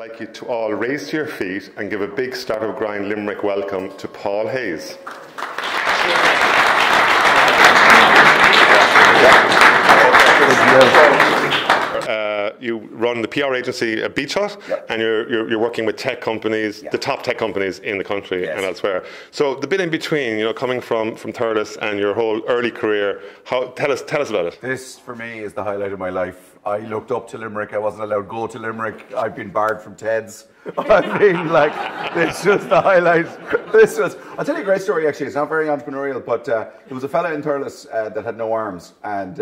I'd like you to all raise to your feet and give a big Startup Grind Limerick welcome to Paul Hayes. You run the PR agency at Beach Hut, yep. And you're working with tech companies, yep. The top tech companies in the country, yes. And elsewhere. So the bit in between, you know, coming from Thurles and your whole early career, tell us about it. This for me is the highlight of my life. I looked up to Limerick. I wasn't allowed to go to Limerick. I've been barred from TEDs. I mean, like, this was the highlight. This was. I'll tell you a great story, actually. It's not very entrepreneurial, but there was a fella in Thurles that had no arms, and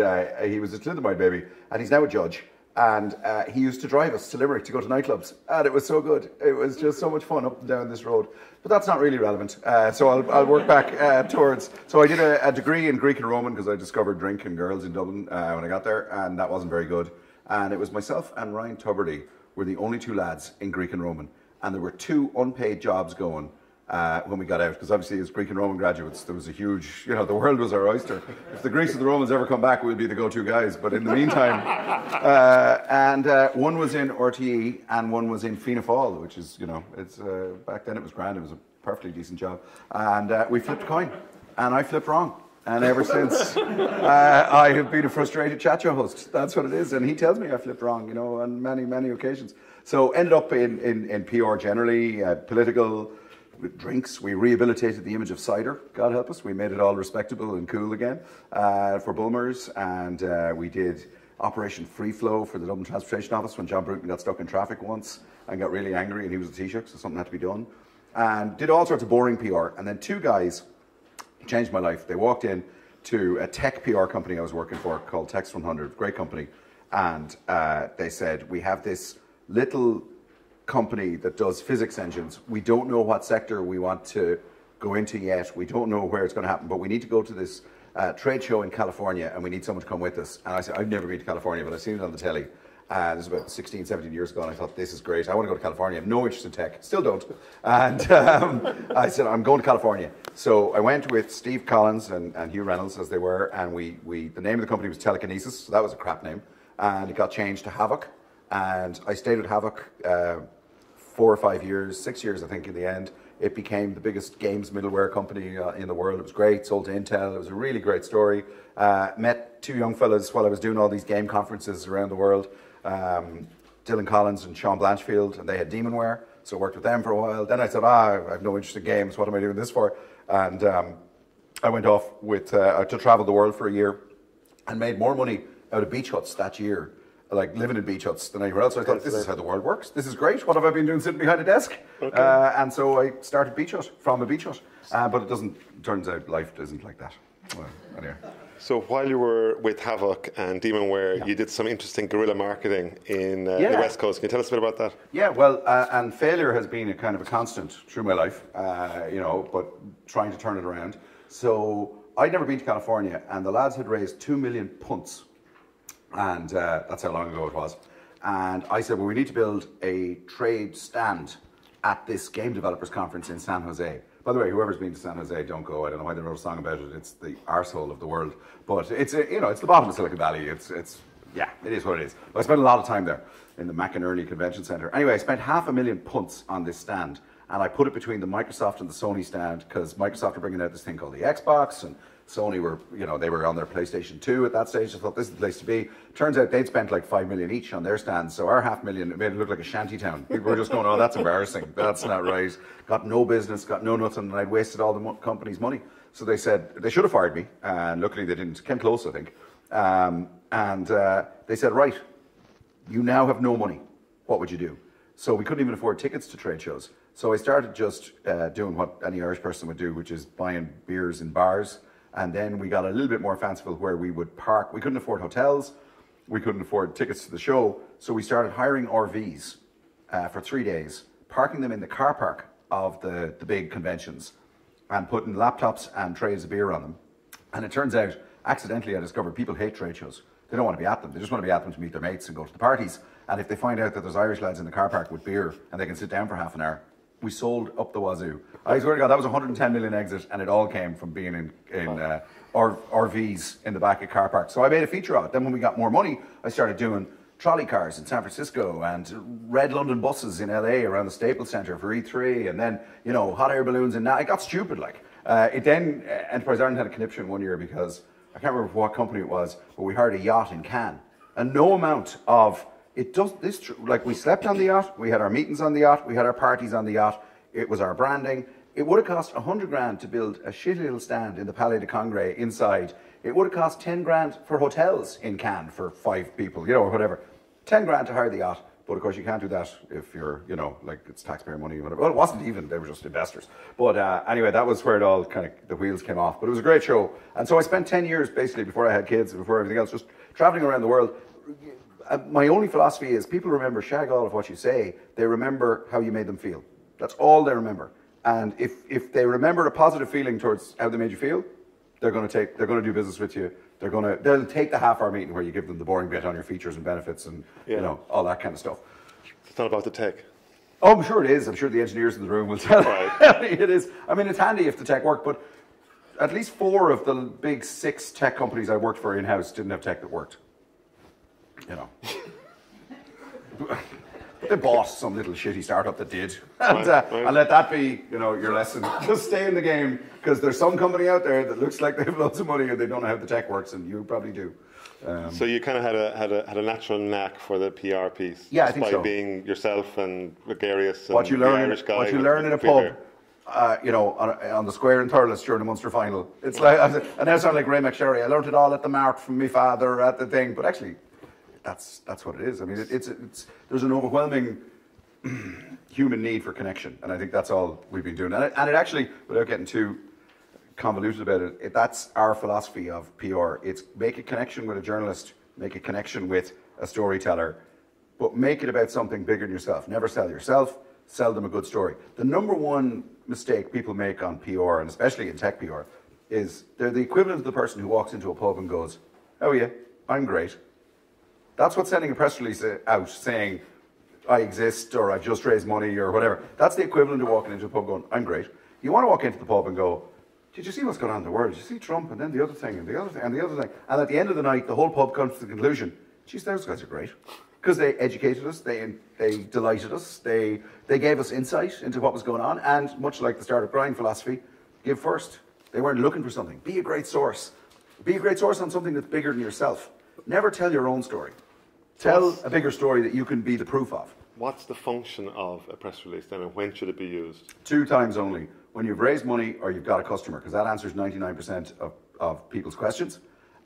he was a thalidomide baby, and he's now a judge. And he used to drive us to Limerick to go to nightclubs. And it was so good. It was just so much fun up and down this road. But that's not really relevant. So I'll work back towards. So I did a degree in Greek and Roman because I discovered drink and girls in Dublin when I got there. And that wasn't very good. And it was myself and Ryan Tuberty were the only two lads in Greek and Roman. And there were two unpaid jobs going when we got out. Because obviously as Greek and Roman graduates, there was a huge, you know, the world was our oyster. If the Greeks and the Romans ever come back, we'll be the go-to guys. But in the meantime, one was in RTE and one was in Fianna Fáil, which is, you know, it's back then it was grand. It was a perfectly decent job. And we flipped a coin and I flipped wrong. And ever since, I have been a frustrated chat show host. That's what it is. And he tells me I flipped wrong, you know, on many, many occasions. So ended up in PR generally, political, with drinks. We rehabilitated the image of cider, God help us. We made it all respectable and cool again for Bulmers. And we did Operation Free Flow for the Dublin Transportation Office when John Bruton got stuck in traffic once and got really angry and he was a Taoiseach, so something had to be done. And did all sorts of boring PR. And then two guys changed my life. They walked in to a tech PR company I was working for called Text 100, great company. And they said, we have this little company that does physics engines. We don't know what sector we want to go into yet. We don't know where it's going to happen, but we need to go to this trade show in California and we need someone to come with us. And I said, I've never been to California, but I've seen it on the telly. This was about 16, 17 years ago, and I thought, this is great. I want to go to California. I have no interest in tech. Still don't. And I said, I'm going to California. So I went with Steve Collins and Hugh Reynolds, as they were, and we the name of the company was Telekinesis, so that was a crap name. And it got changed to Havok. And I stayed at Havok 6 years, I think, in the end. It became the biggest games middleware company in the world. It was great, sold to Intel. It was a really great story. Met two young fellas while I was doing all these game conferences around the world, Dylan Collins and Sean Blanchfield, and they had Demonware, so I worked with them for a while. Then I said, I have no interest in games. What am I doing this for? And I went off with to travel the world for a year and made more money out of beach huts that year, like living in beach huts than anywhere else. So I thought, this is how the world works. This is great. What have I been doing sitting behind a desk? Okay. And so I started Beach Hut from a beach hut. But it doesn't, turns out life isn't like that. Well, anyway. So while you were with Havok and Demonware, yeah. You did some interesting guerrilla marketing in the West Coast. Can you tell us a bit about that? Yeah, well, and failure has been a kind of a constant through my life, you know, but trying to turn it around. So I'd never been to California, and the lads had raised 2 million punts, and that's how long ago it was. And I said, well, we need to build a trade stand at this game developers conference in San Jose. By the way, whoever's been to San Jose, don't go. I don't know why they wrote a song about it. It's the arsehole of the world. But it's, you know, it's the bottom of Silicon Valley. Yeah, it is what it is. But I spent a lot of time there in the McInerney Convention Center. Anyway, I spent 500,000 punts on this stand. And I put it between the Microsoft and the Sony stand because Microsoft are bringing out this thing called the Xbox. And Sony were, you know, they were on their PlayStation 2 at that stage. I thought, this is the place to be. Turns out they'd spent like 5 million each on their stands. So our 500,000, it made it look like a shanty town. People were just going, oh, that's embarrassing. That's not right. Got no business, got no nothing. And I'd wasted all the company's money. So they said, they should have fired me. And luckily they didn't. Came close, I think. They said, right, you now have no money. What would you do? So we couldn't even afford tickets to trade shows. So I started just doing what any Irish person would do, which is buying beers in bars. And then we got a little bit more fanciful where we would park. We couldn't afford hotels. We couldn't afford tickets to the show. So we started hiring RVs for 3 days, parking them in the car park of the big conventions and putting laptops and trays of beer on them. And it turns out, accidentally, I discovered people hate trade shows. They don't want to be at them. They just want to be at them to meet their mates and go to the parties. And if they find out that there's Irish lads in the car park with beer and they can sit down for half an hour, we sold up the wazoo. I swear to God, that was 110 million exit, and it all came from being in RVs in the back of car parks. So I made a feature of it. Then when we got more money, I started doing trolley cars in San Francisco and red London buses in LA around the Staples Center for E3, and then, you know, hot air balloons, and it got stupid, like. Enterprise Ireland had a conniption one year because, I can't remember what company it was, but we hired a yacht in Cannes. And no amount of, we slept on the yacht, we had our meetings on the yacht, we had our parties on the yacht, it was our branding. It would have cost 100 grand to build a shitty little stand in the Palais de Congrès inside. It would have cost 10 grand for hotels in Cannes for 5 people, you know, or whatever. 10 grand to hire the yacht, but of course you can't do that if you're, you know, like, it's taxpayer money or whatever. Well, it wasn't even, they were just investors. But anyway, that was where it all kind of, the wheels came off. But it was a great show. And so I spent 10 years basically before I had kids and before everything else, just traveling around the world. My only philosophy is people remember shag all of what you say, they remember how you made them feel. That's all they remember. And if they remember a positive feeling towards how they made you feel, they're going to do business with you. They'll take the half-hour meeting where you give them the boring bit on your features and benefits and you know, all that kind of stuff. It's not about the tech. Oh, I'm sure it is. I'm sure the engineers in the room will tell you it is. I mean, it's handy if the tech worked, but at least 4 of the big 6 tech companies I worked for in-house didn't have tech that worked. You know. They bought some little shitty startup that did, and let that be, you know, your lesson. Just stay in the game, because there's some company out there that looks like they have loads of money and they don't know how the tech works, and you probably do. So you kind of had a natural knack for the PR piece, yeah, I think so. By being yourself and gregarious. And what you learn in a pub, you know, on the square in Thurles during the Munster final. It's like, and that sounds like Ray McSherry. I learned it all at the mart from my father at the thing, but actually. That's what it is. I mean, there's an overwhelming human need for connection, and I think that's all we've been doing. And it actually, without getting too convoluted about it, that's our philosophy of PR. It's make a connection with a journalist, make a connection with a storyteller, but make it about something bigger than yourself. Never sell yourself, sell them a good story. The number one mistake people make on PR, and especially in tech PR, is they're the equivalent of the person who walks into a pub and goes, "How are you? I'm great." That's what sending a press release out saying, "I exist," or "I just raised money," or whatever. That's the equivalent of walking into a pub going, "I'm great." You want to walk into the pub and go, "Did you see what's going on in the world? Did you see Trump and then the other thing and the other thing and the other thing?" And at the end of the night, the whole pub comes to the conclusion, "Geez, those guys are great." Because they educated us, they delighted us, they gave us insight into what was going on, and much like the Startup Grind philosophy, give first. They weren't looking for something. Be a great source. Be a great source on something that's bigger than yourself. Never tell your own story. Tell a bigger story that you can be the proof of. What's the function of a press release then, and when should it be used? 2 times only. When you've raised money or you've got a customer, because that answers 99% of people's questions.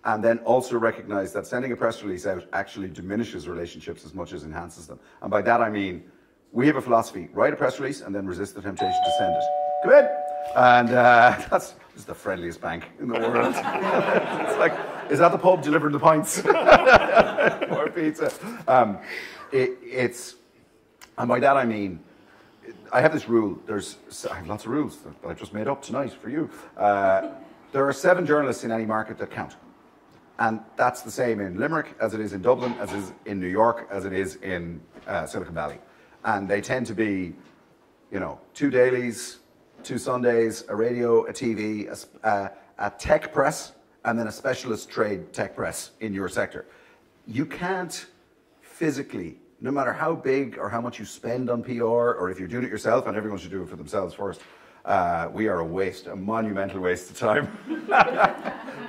And then also recognize that sending a press release out actually diminishes relationships as much as enhances them. And by that I mean, we have a philosophy, write a press release and then resist the temptation to send it. Come in! And that's just the friendliest bank in the world. It's like, is that the pub delivering the pints? Or pizza? And by that I mean, I have this rule. I have lots of rules that I just made up tonight for you. There are 7 journalists in any market that count. And that's the same in Limerick, as it is in Dublin, as it is in New York, as it is in Silicon Valley. And they tend to be, you know, 2 dailies, 2 Sundays, a radio, a TV, a tech press, and then a specialist trade tech press in your sector. You can't physically, no matter how big or how much you spend on PR, or if you're doing it yourself, and everyone should do it for themselves first, we are a monumental waste of time.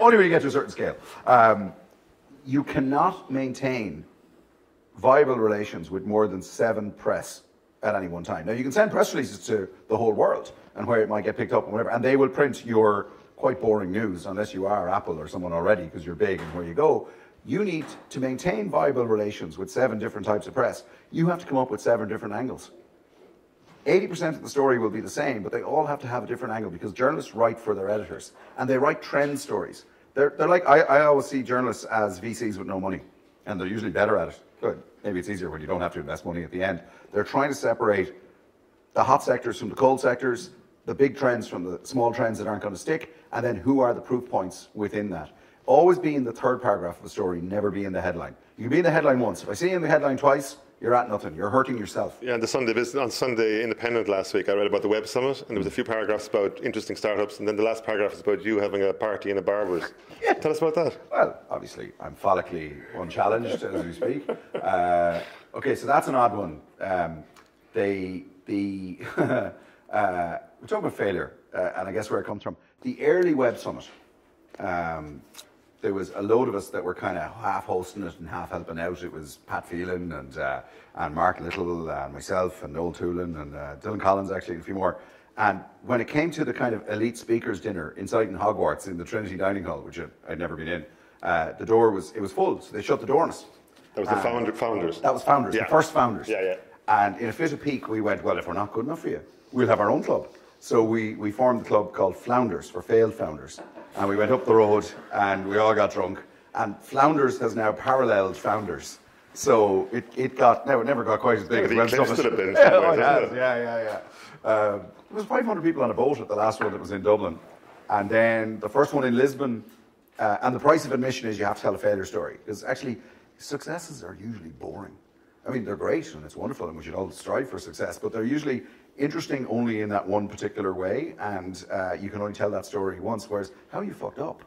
Only when you get to a certain scale. You cannot maintain viable relations with more than 7 press at any one time. Now, you can send press releases to the whole world, and where it might get picked up and whatever, and they will print your quite boring news, unless you are Apple or someone already, because you're big and where you go. You need to maintain viable relations with 7 different types of press. You have to come up with 7 different angles. 80% of the story will be the same, but they all have to have a different angle, because journalists write for their editors, and they write trend stories. They're like, I always see journalists as VCs with no money, and they're usually better at it. Good. Maybe it's easier when you don't have to invest money at the end. They're trying to separate the hot sectors from the cold sectors, the big trends from the small trends that aren't going to stick, and then who are the proof points within that. Always be in the 3rd paragraph of the story, never be in the headline. You can be in the headline once. If I see you in the headline twice, you're at nothing. You're hurting yourself. Yeah, and the Sunday business, on Sunday Independent last week, I read about the Web Summit, and there was a few paragraphs about interesting startups, and then the last paragraph is about you having a party in a barber's. Yeah. Tell us about that. Well, obviously, I'm follically unchallenged as we speak. Okay, so that's an odd one. We're talking about failure, and I guess where it comes from. The early Web Summit, there was a load of us that were kind of half hosting it and half helping out. It was Pat Phelan and Mark Little and myself and Noel Toulon and Dylan Collins, actually, and a few more. And when it came to the kind of elite speakers dinner inside in Hogwarts in the Trinity Dining Hall, which I'd never been in, the door was, it was full, so they shut the door on us. That was the founders. That was founders, yeah. The first founders. Yeah, yeah. And in a fit of pique, we went, well, if we're not good enough for you, we'll have our own club. So we formed a club called Flounders, for failed founders. And we went up the road and we all got drunk. And Flounders has now paralleled Founders. So it got, now it never got quite as big as the Web Summit. Yeah. There was 500 people on a boat at the last one that was in Dublin. And then the first one in Lisbon. And the price of admission is you have to tell a failure story. Because actually, successes are usually boring. I mean, they're great and it's wonderful and we should all strive for success, but they're usually interesting only in that one particular way, and you can only tell that story once, whereas how you fucked up,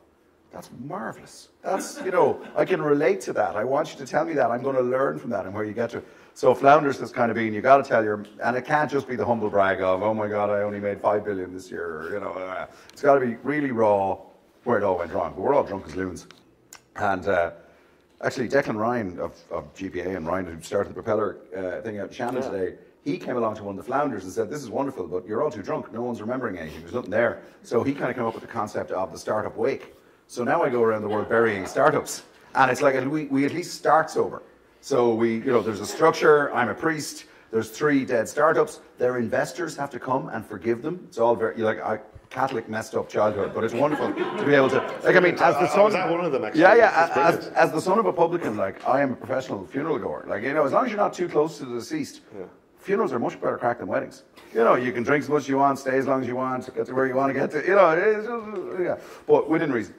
that's marvelous. That's, you know, I can relate to that. I want you to tell me that. I'm going to learn from that and where you get to. So Flounders has kind of been, you got to tell your, and it can't just be the humble brag of, oh my God, I only made $5 billion this year, or, you know, it's got to be really raw where it all went wrong. But we're all drunk as loons. And actually, Declan Ryan of GPA and Ryan, who started the Propeller thing out in Shannon today, he came along to one of the Flounders and said, this is wonderful, but you're all too drunk. No one's remembering anything. There's nothing there. So he kind of came up with the concept of the startup wake. So now I go around the world burying startups. And it's like, we at least start sober. So we, you know, there's a structure. I'm a priest. There's 3 dead startups. Their investors have to come and forgive them. It's all very, you're like, Catholic messed up childhood, but it's wonderful to be able to, like, I mean, as the son, one of them actually, as the son of a publican, like, I am a professional funeral goer. Like, you know, as long as you're not too close to the deceased, funerals are much better crack than weddings. You know, you can drink as much as you want, stay as long as you want, get to where you want to get to, you know, it's just, but within reason.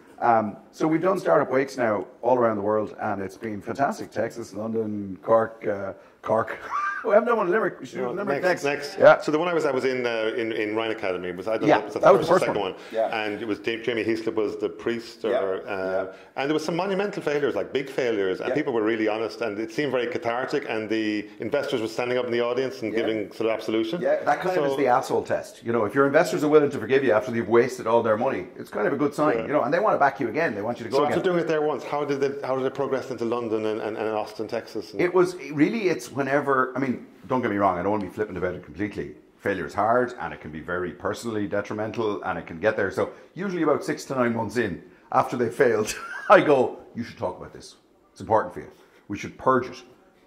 So we've done startup wakes now all around the world, and it's been fantastic. Texas, London, Cork, we have no one in Limerick. We should do Limerick next. Yeah. So the one I was in Ryan Academy was that was the first one. Yeah. And it was Jamie Heaslip was the priest, and there was some monumental failures, like big failures, and people were really honest, and it seemed very cathartic. And the investors were standing up in the audience and giving sort of absolution. Yeah, that kind of is the asshole test. You know, if your investors are willing to forgive you after they've wasted all their money, it's kind of a good sign. You know, and they want to back you again. They want you to go. So after doing it there once, how did it progress into London and Austin, Texas? And it was really whenever, I mean. Don't get me wrong, I don't want to be flippant about it completely. Failure is hard, and it can be very personally detrimental, and it can get there. So usually about 6 to 9 months in, after they failed, I go, you should talk about this. It's important for you. We should purge it.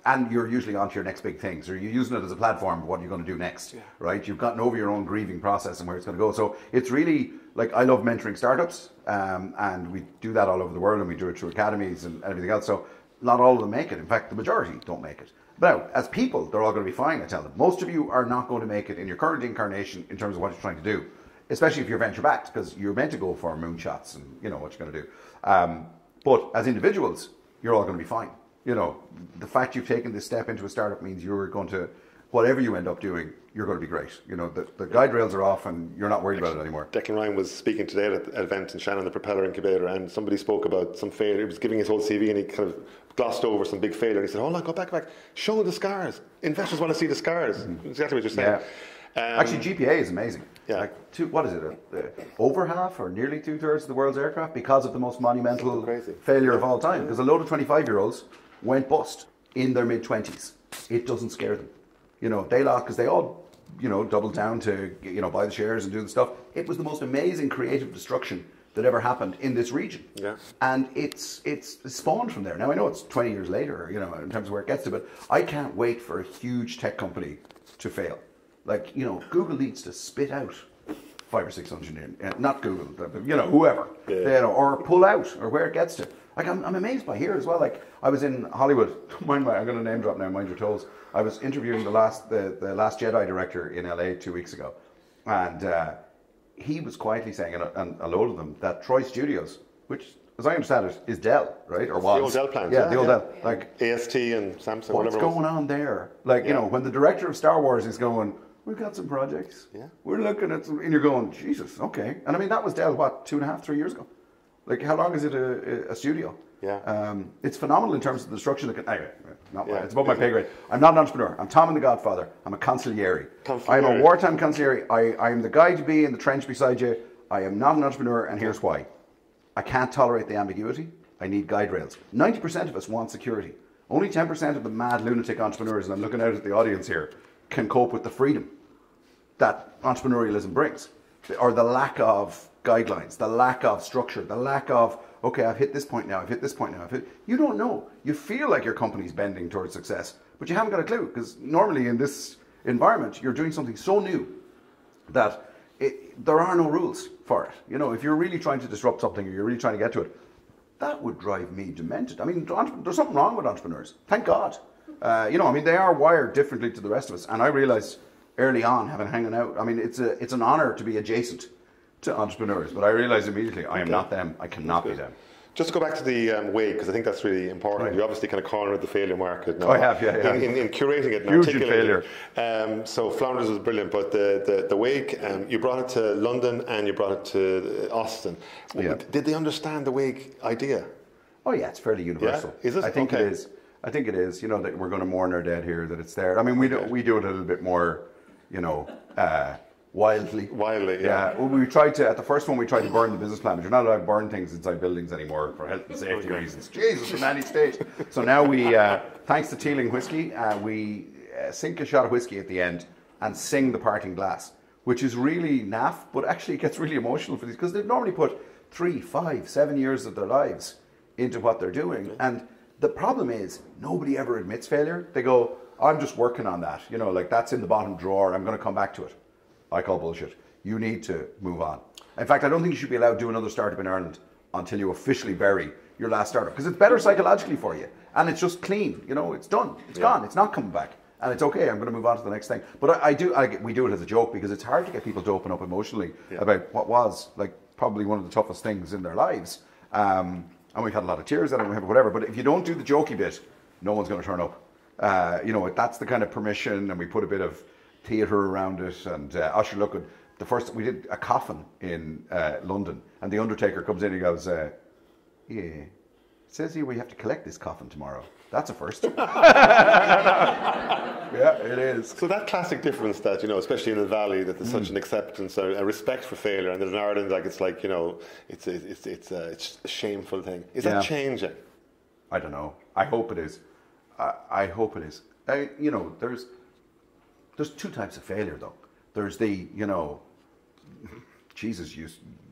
And you're usually onto your next big things, or you're using it as a platform of what you're going to do next, right? You've gotten over your own grieving process and where it's going to go. So it's really, like, I love mentoring startups, and we do that all over the world, and we do it through academies and everything else. So not all of them make it. In fact, the majority don't make it. Now, as people, they're all going to be fine, I tell them. Most of you are not going to make it in your current incarnation in terms of what you're trying to do, especially if you're venture-backed, because you're meant to go for moonshots and, you know, what you're going to do. But as individuals, you're all going to be fine. You know, the fact you've taken this step into a startup means you're going to, whatever you end up doing, you're going to be great. You know, the guide rails are off and you're not worried about it anymore. Declan Ryan was speaking today at an event in Shannon, the Propeller Incubator, and somebody spoke about some failure. He was giving his whole CV and he kind of glossed over some big failure. He said, hold on, go back. Show the scars. Investors want to see the scars. Mm-hmm. Exactly what you're saying. Yeah. Actually, GPA is amazing. Yeah. Like what is it? Over half or nearly 2/3 of the world's aircraft because of the most monumental failure of all time. Because a load of 25-year-olds went bust in their mid-20s. It doesn't scare them. You know, they lost because they all, you know, doubled down to, you know, buy the shares and do the stuff. It was the most amazing creative destruction that ever happened in this region. Yeah. And it's spawned from there. Now, I know it's 20 years later, you know, in terms of where it gets to, but I can't wait for a huge tech company to fail. Like, you know, Google needs to spit out 5 or 6 engineers, not Google, but, you know, whoever, you know, or pull out, or where it gets to. Like, I'm amazed by here as well. Like, I was in Hollywood. I'm going to name drop now. Mind your toes. I was interviewing the last Jedi director in LA 2 weeks ago, and he was quietly saying, and a load of them, that Troy Studios, which as I understand it, is Dell, right? Or was. The old Dell plant. Yeah, yeah, the old Dell. Like, AST and Samsung, whatever. What's going on there? Like, you know, when the director of Star Wars is going, we've got some projects. Yeah. We're looking at some, and you're going, Jesus, okay. And I mean, that was Dell, what, 2.5, 3 years ago? Like, how long is it a studio? Yeah. It's phenomenal in terms of the structure that can, anyway, not it's above my pay grade. I'm not an entrepreneur. I'm Tom and the Godfather. I'm a consigliere. I'm a wartime consigliere. I'm the guy to be in the trench beside you. I am not an entrepreneur, and here's why. I can't tolerate the ambiguity. I need guide rails. 90% of us want security. Only 10% of the mad lunatic entrepreneurs, and I'm looking out at the audience here, can cope with the freedom that entrepreneurialism brings, or the lack of guidelines, the lack of structure, the lack of, okay, I've hit this point now, I've hit this point now. You don't know. You feel like your company's bending towards success, but you haven't got a clue, because normally in this environment, you're doing something so new that there are no rules for it. You know, if you're really trying to disrupt something, or you're really trying to get to it, that would drive me demented. I mean, there's something wrong with entrepreneurs. Thank God. You know, I mean, they are wired differently to the rest of us. And I realized early on, having hanging out, I mean, it's an honor to be adjacent to entrepreneurs, but I realized immediately I am not them. I cannot be them. Just to go back to the wave, because I think that's really important. Right. You obviously kind of cornered the failure market now. I have, In curating it and articulating failure. So Flounders was brilliant, but the wake, you brought it to London and you brought it to Austin. Yeah. Did they understand the wake idea? Oh yeah, it's fairly universal. Yeah? Is it? I think it is. I think it is. You know, that we're going to mourn our dead here, that it's there. I mean, we do it a little bit more, you know, Wildly, yeah. Well, we tried to, at the first one, we tried to burn the business plan, but you're not allowed to burn things inside buildings anymore for health and safety reasons. Jesus, in any state. So now we, thanks to Teeling Whiskey, we sink a shot of whiskey at the end and sing the parting glass, which is really naff, but actually it gets really emotional for these, because they've normally put 3, 5, 7 years of their lives into what they're doing. And the problem is, nobody ever admits failure. They go, I'm just working on that. You know, like, that's in the bottom drawer. I'm going to come back to it. I call bullshit. You need to move on. In fact, I don't think you should be allowed to do another startup in Ireland until you officially bury your last startup, because it's better psychologically for you, and it's just clean. You know, it's done. It's gone. It's not coming back, and it's okay. I'm going to move on to the next thing. But we do it as a joke, because it's hard to get people to open up emotionally about what was, like, probably one of the toughest things in their lives. And we've had a lot of tears and whatever. But if you don't do the jokey bit, no one's going to turn up. You know, that's the kind of permission, and we put a bit of theatre around it, and Usher Lookwood, the first, we did a coffin in London, and the undertaker comes in and he goes, it says here we have to collect this coffin tomorrow. That's a first. Yeah, it is. So that classic difference that, you know, especially in the Valley, that there's such an acceptance, a respect for failure, and there's in Ireland, like, it's like, you know, it's a shameful thing. Is that changing? I don't know. I hope it is. I hope it is. You know, there's two types of failure, though. There's the, you know, Jesus, you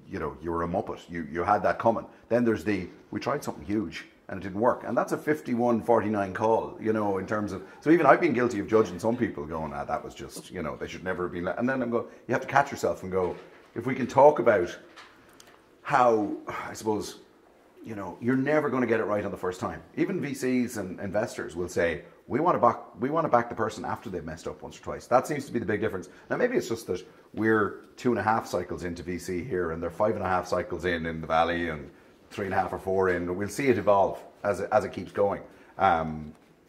know, you were a muppet. You had that coming. Then there's the, we tried something huge and it didn't work. And that's a 51-49 call, you know, in terms of, so even I've been guilty of judging some people going, ah, that was just, you know, they should never have been. And then I'm going, you have to catch yourself and go, if we can talk about how, I suppose, you know, you're never going to get it right on the first time. Even VCs and investors will say, we want to back the person after they've messed up once or twice. That seems to be the big difference. Now, maybe it's just that we're 2.5 cycles into VC here, and they're 5.5 cycles in the Valley, and 3.5 or 4 in. We'll see it evolve as it keeps going.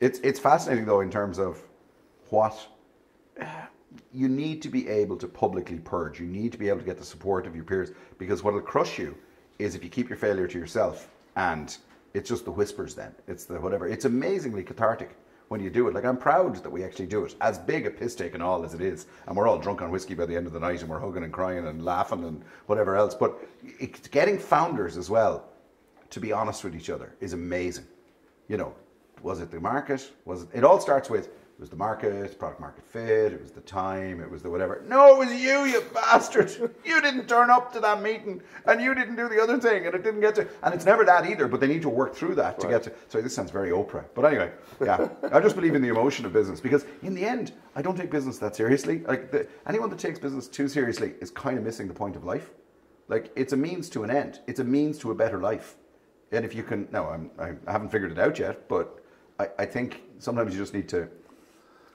It's fascinating, though, in terms of what you need to be able to publicly purge. You need to be able to get the support of your peers, because what'll crush you is if you keep your failure to yourself, and it's just the whispers then. It's the whatever. It's amazingly cathartic when you do it. Like, I'm proud that we actually do it, as big a piss take and all as it is, and we're all drunk on whiskey by the end of the night, and we're hugging and crying and laughing and whatever else. But it's getting founders as well to be honest with each other is amazing. You know, was it the market? It all starts with, it was the market, product market fit, it was the time, it was the whatever. No, it was you bastard. You didn't turn up to that meeting, and you didn't do the other thing, and it didn't get to, and it's never that either, but they need to work through that to get to, sorry, this sounds very Oprah. But anyway, yeah, I just believe in the emotion of business, because in the end, I don't take business that seriously. Like, anyone that takes business too seriously is kind of missing the point of life. Like, it's a means to an end. It's a means to a better life. And if you can, no, I haven't figured it out yet, but I think sometimes you just need to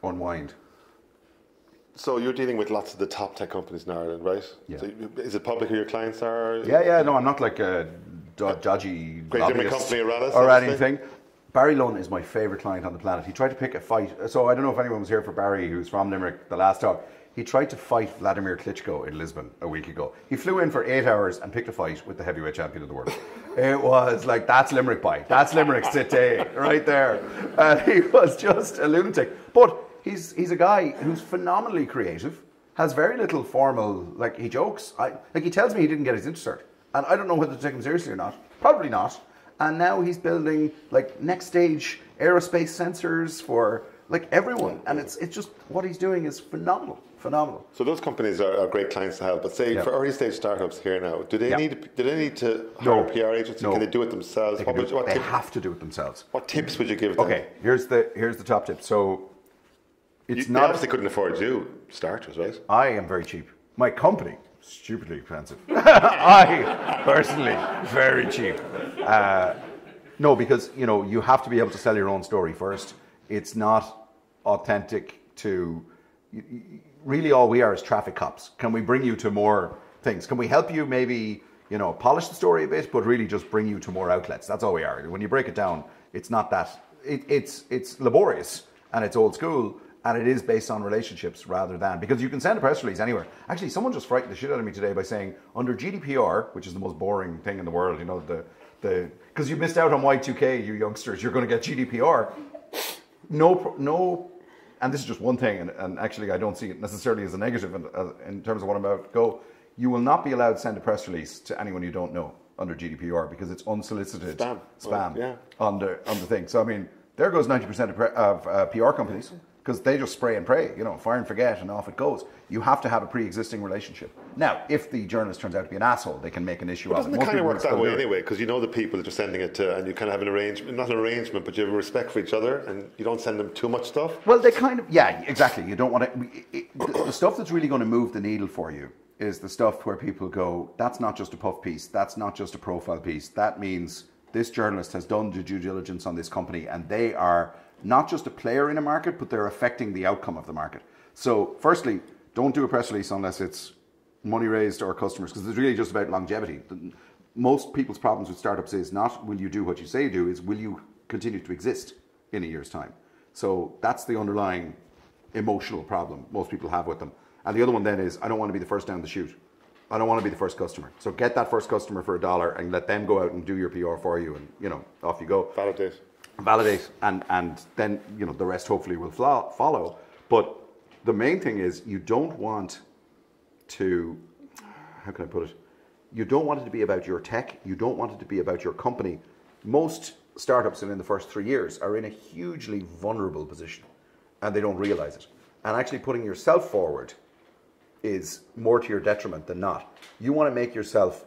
unwind. So you're dealing with lots of the top tech companies in Ireland, right? Yeah. So is it public who your clients are? Yeah, no, I'm not like a dodgy lobbyists or anything. Barry Lunn is my favourite client on the planet. He tried to pick a fight. So I don't know if anyone was here for Barry, who's from Limerick, the last talk. He tried to fight Vladimir Klitschko in Lisbon a week ago. He flew in for 8 hours and picked a fight with the heavyweight champion of the world. It was like, that's Limerick, boy. That's Limerick today, right there. And he was just a lunatic. But he's a guy who's phenomenally creative, has very little formal, like, he jokes. Like, he tells me he didn't get his Intercert. And I don't know whether to take him seriously or not. Probably not. And now he's building, like, next stage aerospace sensors for, like, everyone. And it's just, what he's doing is phenomenal. Phenomenal. So those companies are great clients to have. But say for early stage startups here now, do they need to hire a PR agency? No. Can they do it themselves? They have to do it themselves. What tips would you give them? Okay, here's the top tip. So it's not obviously couldn't afford you starters, right? I am very cheap. My company, stupidly expensive. I personally very cheap. No, because you know you have to be able to sell your own story first. It's not authentic to. Really all we are is traffic cops. Can we bring you to more things? Can we help you maybe, you know, polish the story a bit, but really just bring you to more outlets? That's all we are. When you break it down, it's not that. It's laborious and it's old school and it is based on relationships rather than, because you can send a press release anywhere. Actually, someone just frightened the shit out of me today by saying under GDPR, which is the most boring thing in the world, you know, because you missed out on Y2K, you youngsters, you're going to get GDPR. No. And this is just one thing, and actually I don't see it necessarily as a negative in terms of what I'm about to go. You will not be allowed to send a press release to anyone you don't know under GDPR because it's unsolicited spam on the thing. So, I mean, there goes 90% of PR companies because they just spray and pray, you know, fire and forget, and off it goes. You have to have a pre-existing relationship. Now, if the journalist turns out to be an asshole, they can make an issue of it. It doesn't kind of work that way anyway, because you know the people that you're sending it to, and you kind of have an arrangement, not an arrangement, but you have a respect for each other, and you don't send them too much stuff. Well, they kind of, yeah, exactly. You don't want to, the stuff that's really going to move the needle for you is the stuff where people go, that's not just a puff piece, that's not just a profile piece, that means this journalist has done the due diligence on this company, and they are not just a player in a market, but they're affecting the outcome of the market. So firstly, don't do a press release unless it's money raised or customers, because it's really just about longevity. Most people's problems with startups is not will you do what you say you do, is will you continue to exist in a year's time? So that's the underlying emotional problem most people have with them. And the other one then is, I don't want to be the first down the chute. I don't want to be the first customer. So get that first customer for $1 and let them go out and do your PR for you, and you know, off you go. Validate, and then you know the rest hopefully will follow. But the main thing is you don't want to, how can I put it? You don't want it to be about your tech. You don't want it to be about your company. Most startups in the first 3 years are in a hugely vulnerable position, and they don't realize it. And actually putting yourself forward is more to your detriment than not. You want to make yourself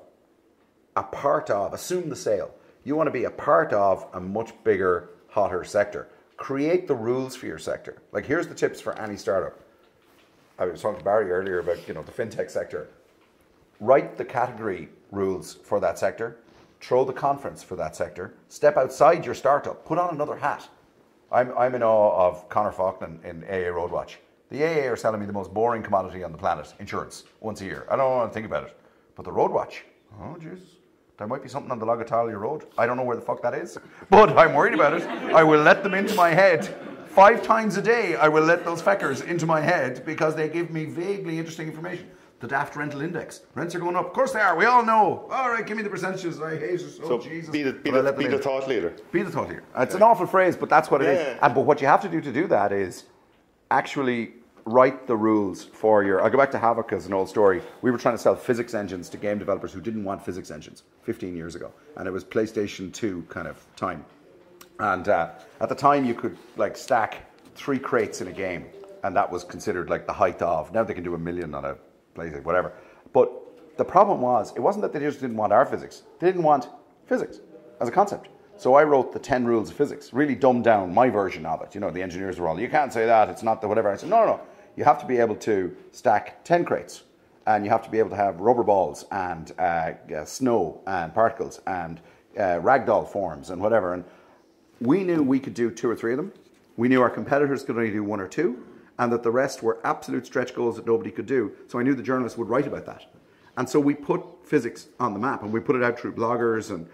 a part of, assume the sale. You want to be a part of a much bigger, hotter sector. Create the rules for your sector. Like, here's the tips for any startup. I was talking to Barry earlier about, you know, the fintech sector. Write the category rules for that sector. Throw the conference for that sector. Step outside your startup. Put on another hat. I'm in awe of Conor Faulkner in AA Roadwatch. The AA are selling me the most boring commodity on the planet, insurance, once a year. I don't want to think about it. But the Roadwatch, oh, Jesus. There might be something on the Lagatalia Road. I don't know where the fuck that is, but I'm worried about it. I will let them into my head. 5 times a day, I will let those feckers into my head because they give me vaguely interesting information. The daft rental index. Rents are going up. Of course they are. We all know. All right, give me the percentages. I hate it. Oh, so Jesus. Be the thought leader. Be the thought leader. It's an awful phrase, but that's what it is. And, but what you have to do that is actually write the rules for your... I'll go back to Havok as an old story. We were trying to sell physics engines to game developers who didn't want physics engines 15 years ago. And it was PlayStation 2 kind of time. And at the time, you could like stack 3 crates in a game. And that was considered like the height of... Now they can do 1 million on a PlayStation, whatever. But the problem was, it wasn't that they just didn't want our physics. They didn't want physics as a concept. So I wrote the 10 rules of physics, really dumbed down my version of it. You know, the engineers were all, you can't say that, it's not the whatever. I said, no. You have to be able to stack 10 crates, and you have to be able to have rubber balls and snow and particles and ragdoll forms and whatever. And we knew we could do 2 or 3 of them. We knew our competitors could only do 1 or 2, and that the rest were absolute stretch goals that nobody could do. So I knew the journalists would write about that. And so we put physics on the map, and we put it out through bloggers and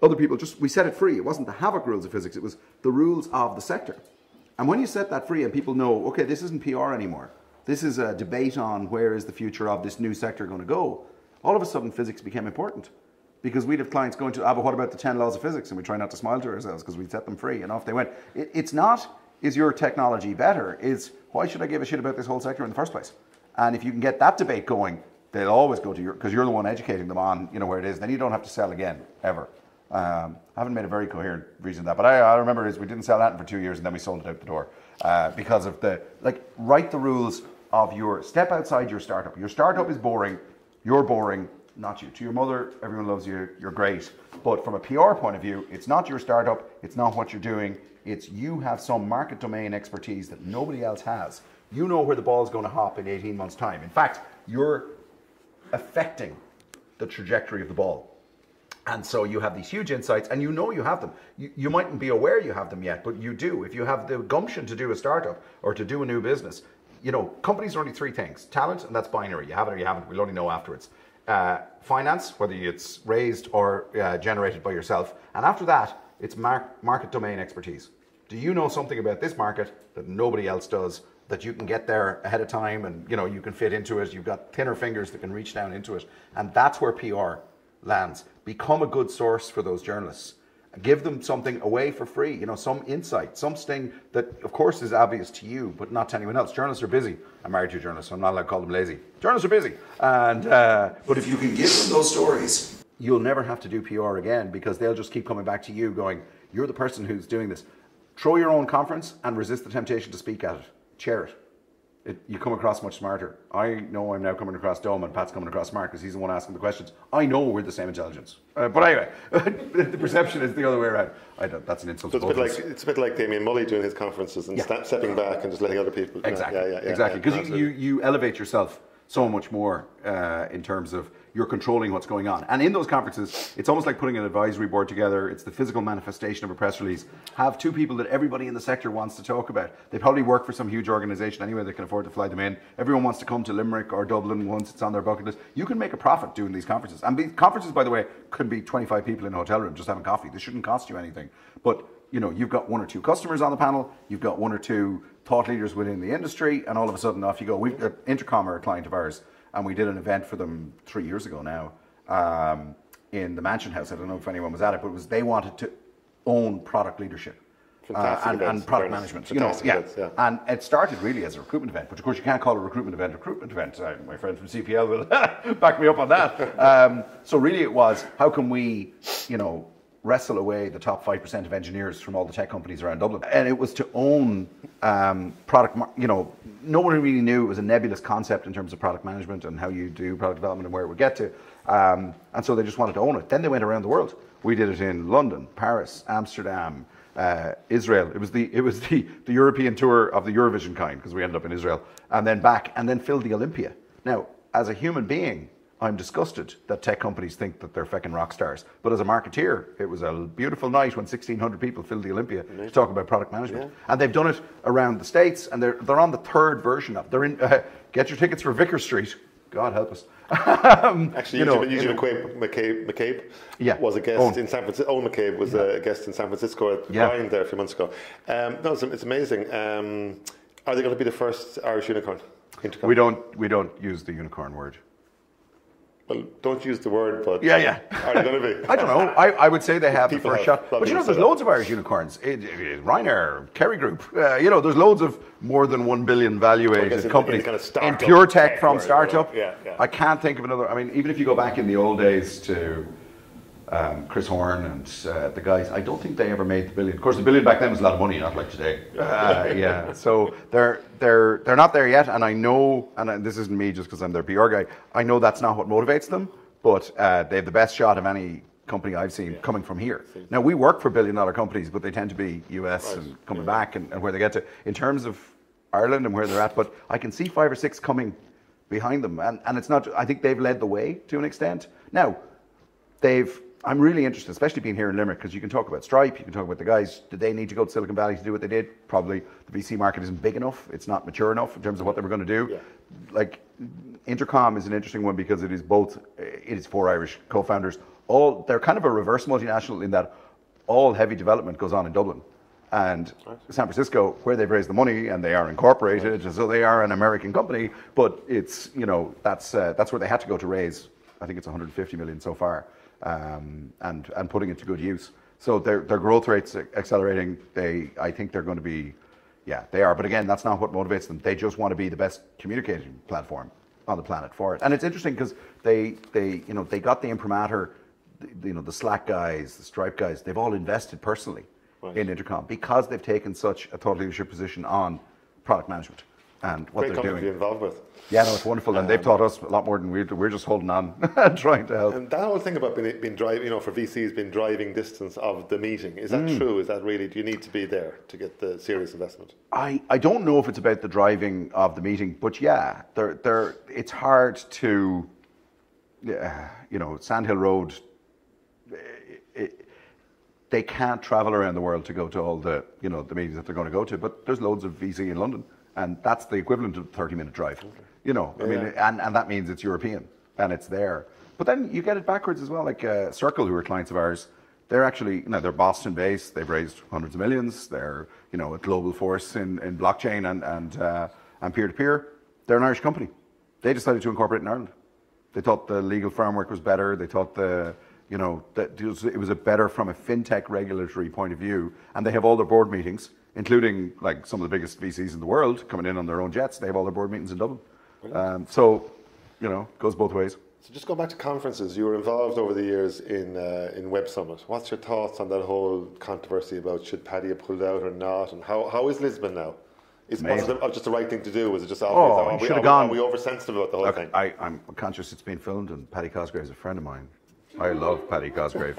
other people. Just, we set it free. It wasn't the Havok rules of physics, it was the rules of the sector. And when you set that free and people know, okay, this isn't PR anymore, this is a debate on where is the future of this new sector going to go, all of a sudden physics became important. Because we'd have clients going to, ah, but what about the 10 laws of physics? And we try not to smile to ourselves because we set them free, and off they went. It's not, is your technology better? It's, why should I give a shit about this whole sector in the first place? And if you can get that debate going, they'll always go to your, because you're the one educating them on, you know, where it is. Then you don't have to sell again, ever. I haven't made a very coherent reason for that, but I remember is we didn't sell that for 2 years and then we sold it out the door because of the, like, write the rules of your, step outside your startup. Your startup is boring, you're boring, not you. To your mother, everyone loves you, you're great. But from a PR point of view, it's not your startup, it's not what you're doing, it's you have some market domain expertise that nobody else has. You know where the ball's going to hop in 18 months' time. In fact, you're affecting the trajectory of the ball. And so you have these huge insights, and you know you have them. You mightn't be aware you have them yet, but you do. If you have the gumption to do a startup or to do a new business, you know, companies are only three things. Talent, and that's binary. You have it or you haven't. We'll only know afterwards. Finance, whether it's raised or generated by yourself. And after that, it's market domain expertise. Do you know something about this market that nobody else does, that you can get there ahead of time and, you know, you can fit into it. You've got thinner fingers that can reach down into it. And that's where PR lands. Become a good source for those journalists. Give them something away for free, you know, some insight, something that, of course, is obvious to you, but not to anyone else. Journalists are busy. I'm married to a journalist, so I'm not allowed to call them lazy. Journalists are busy. And but if you can give them those stories, you'll never have to do PR again, because they'll just keep coming back to you going, you're the person who's doing this. Throw your own conference and resist the temptation to speak at it. Share it. You come across much smarter. I know I'm now coming across dumb and Pat's coming across smart because he's the one asking the questions. I know we're the same intelligence. But anyway, the perception is the other way around. I don't, that's an insult. So it's a bit like Damien Mully doing his conferences and stepping back and just letting other people... Exactly, exactly. Because you elevate yourself so much more in terms of you're controlling what's going on. And in those conferences, it's almost like putting an advisory board together. It's the physical manifestation of a press release. Have two people that everybody in the sector wants to talk about. They probably work for some huge organization anyway that can afford to fly them in. Everyone wants to come to Limerick or Dublin once it's on their bucket list. You can make a profit doing these conferences. And conferences, by the way, could be 25 people in a hotel room just having coffee. This shouldn't cost you anything. But, you know, you've got one or two customers on the panel. You've got one or two thought leaders within the industry. And all of a sudden, off you go. We've got Intercom, a client of ours. And we did an event for them 3 years ago now in the Mansion House. I don't know if anyone was at it, but it was, they wanted to own product leadership and product management. You know, And it started really as a recruitment event, but of course you can't call a recruitment event. My friend from CPL will back me up on that. So really it was, how can we, you know, wrestle away the top 5% of engineers from all the tech companies around Dublin. And it was to own product, you know, no one really knew. It was a nebulous concept in terms of product management and how you do product development and where it would get to. And so they just wanted to own it. Then they went around the world. We did it in London, Paris, Amsterdam, Israel. It was the European tour of the Eurovision kind, because we ended up in Israel. And then back, and then filled the Olympia. Now, as a human being, I'm disgusted that tech companies think that they're feckin' rock stars. But as a marketeer, it was a beautiful night when 1,600 people filled the Olympia to talk about product management. Yeah. And they've done it around the States, and they're on the third version of it. They're in, get your tickets for Vicker Street. God help us. Actually, Eugene McCabe was a guest in San Francisco. Owen McCabe was a guest in San Francisco at Grind there a few months ago. No, it's amazing. Are they going to be the first Irish unicorn? Intercom? We don't use the unicorn word. Well, don't use the word, but are they going to be? I don't know. I would say they have the first shot. But you know, there's loads of Irish unicorns. Ryanair, Kerry Group. You know, there's loads of more than $1 billion valuated companies in pure tech from startup. I can't think of another. I mean, even if you go back in the old days to Chris Horn and the guys, I don't think they ever made the $1 billion. Of course, the $1 billion back then was a lot of money, not like today. So they're not there yet, and I know, and this isn't me just because I'm their PR guy, I know that's not what motivates them, but they have the best shot of any company I've seen coming from here. Now, we work for $1 billion companies, but they tend to be US and coming back and where they get to. In terms of Ireland and where they're at, but I can see 5 or 6 coming behind them, and it's not, I think they've led the way to an extent. Now, I'm really interested, especially being here in Limerick, because you can talk about Stripe, you can talk about the guys. Did they need to go to Silicon Valley to do what they did? Probably. The VC market isn't big enough. It's not mature enough in terms of what they were going to do. Like, Intercom is an interesting one because it is four Irish co-founders. They're kind of a reverse multinational in that all heavy development goes on in Dublin and San Francisco, where they've raised the money and they are incorporated, so they are an American company. But it's, you know, that's where they had to go to raise. I think it's 150 million so far, and putting it to good use. So their growth rate's accelerating. I think they're going to be. Yeah, they are. But again, that's not what motivates them. They just want to be the best communicating platform on the planet for it. And it's interesting because they got the imprimatur, the Slack guys, the Stripe guys. They've all invested personally in Intercom because they've taken such a thought leadership position on product management and what they're doing. Great company to be involved with. Yeah, no, it's wonderful. And they've taught us a lot more than we do. We're just holding on and trying to help. And that whole thing about being driving, for VCs, being driving distance of the meeting, is that true? Is that really, do you need to be there to get the serious investment? I don't know if it's about the driving of the meeting, but yeah, it's hard to, Sandhill Road, they can't travel around the world to go to all the, the meetings that they're going to go to, but there's loads of VC in London. And that's the equivalent of a 30-minute drive, and that means it's European and it's there. But then you get it backwards as well, like Circle, who are clients of ours, they're actually, they're Boston-based, they've raised hundreds of millions, they're, a global force in blockchain and peer-to-peer. They're an Irish company. They decided to incorporate in Ireland. They thought the legal framework was better, they thought it was better from a fintech regulatory point of view, and they have all their board meetings, including like some of the biggest VCs in the world coming in on their own jets. They have all their board meetings in Dublin. So, it goes both ways. So just going back to conferences, you were involved over the years in Web Summit. What's your thoughts on that whole controversy about should Paddy have pulled out or not? And how is Lisbon now? Was it just the right thing to do? Was it just obvious? Are we oversensitive about the whole thing? I'm conscious it's being filmed, and Paddy Cosgrave is a friend of mine. I love Paddy Cosgrave.